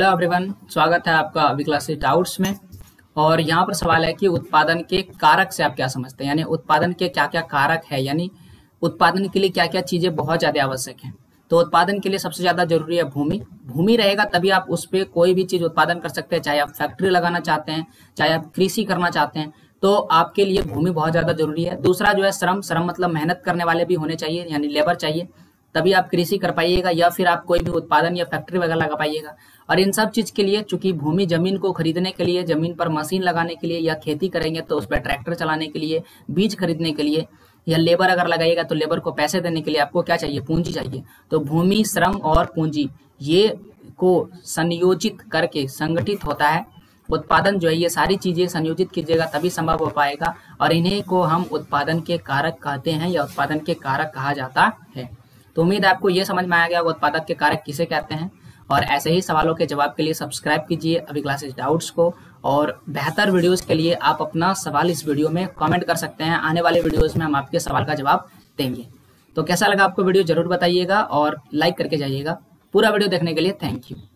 Hello everyone, स्वागत है आपका अभी क्लासेस डाउट्स में। और यहाँ पर सवाल है कि उत्पादन के कारक से आप क्या समझते हैं, यानी उत्पादन के क्या क्या कारक है, यानी उत्पादन के लिए क्या क्या चीज़ें बहुत ज़्यादा आवश्यक हैं। तो उत्पादन के लिए सबसे ज़्यादा जरूरी है भूमि। भूमि रहेगा तभी आप उस पर कोई भी चीज़ उत्पादन कर सकते हैं, चाहे आप फैक्ट्री लगाना चाहते हैं, चाहे आप कृषि करना चाहते हैं, तो आपके लिए भूमि बहुत ज़्यादा जरूरी है। दूसरा जो है श्रम मतलब मेहनत करने वाले भी होने चाहिए, यानी लेबर चाहिए, तभी आप कृषि कर पाइएगा या फिर आप कोई भी उत्पादन या फैक्ट्री वगैरह लगा पाइएगा। और इन सब चीज़ के लिए चूंकि भूमि, जमीन को खरीदने के लिए, जमीन पर मशीन लगाने के लिए, या खेती करेंगे तो उस पर ट्रैक्टर चलाने के लिए, बीज खरीदने के लिए, या लेबर अगर लगाइएगा तो लेबर को पैसे देने के लिए आपको क्या चाहिए, पूंजी चाहिए। तो भूमि, श्रम और पूंजी ये को संयोजित करके संगठित होता है उत्पादन। जो है ये सारी चीज़ें संयोजित कीजिएगा तभी संभव हो पाएगा, और इन्हीं को हम उत्पादन के कारक कहते हैं या उत्पादन के कारक कहा जाता है। तो उम्मीद है आपको ये समझ में आ गया उत्पादक के कारक किसे कहते हैं। और ऐसे ही सवालों के जवाब के लिए सब्सक्राइब कीजिए अभी क्लासेस डाउट्स को, और बेहतर वीडियोस के लिए आप अपना सवाल इस वीडियो में कमेंट कर सकते हैं। आने वाले वीडियोस में हम आपके सवाल का जवाब देंगे। तो कैसा लगा आपको वीडियो जरूर बताइएगा और लाइक करके जाइएगा। पूरा वीडियो देखने के लिए थैंक यू।